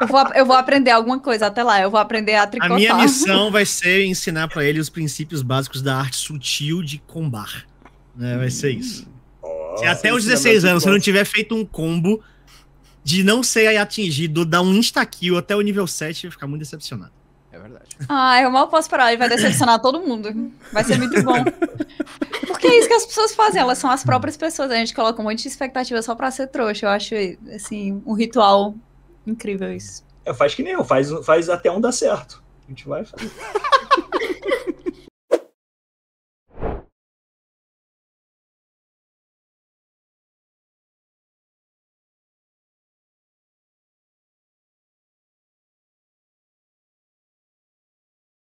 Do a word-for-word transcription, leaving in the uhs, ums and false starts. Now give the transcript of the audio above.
Eu vou, eu vou aprender alguma coisa até lá, eu vou aprender a tricotar. A minha missão vai ser ensinar pra ele os princípios básicos da arte sutil de combar. Né? Vai ser isso. Se até os dezesseis anos você não tiver feito um combo de não ser atingido, dar um insta-kill até o nível sete, vai ficar muito decepcionado. É verdade. Ah, eu mal posso parar, ele vai decepcionar todo mundo. Vai ser muito bom. Porque é isso que as pessoas fazem, elas são as próprias pessoas. A gente coloca um monte de expectativa só pra ser trouxa. Eu acho, assim, um ritual incrível isso. É, faz que nem eu, faz, faz até um dar certo. A gente vai fazer.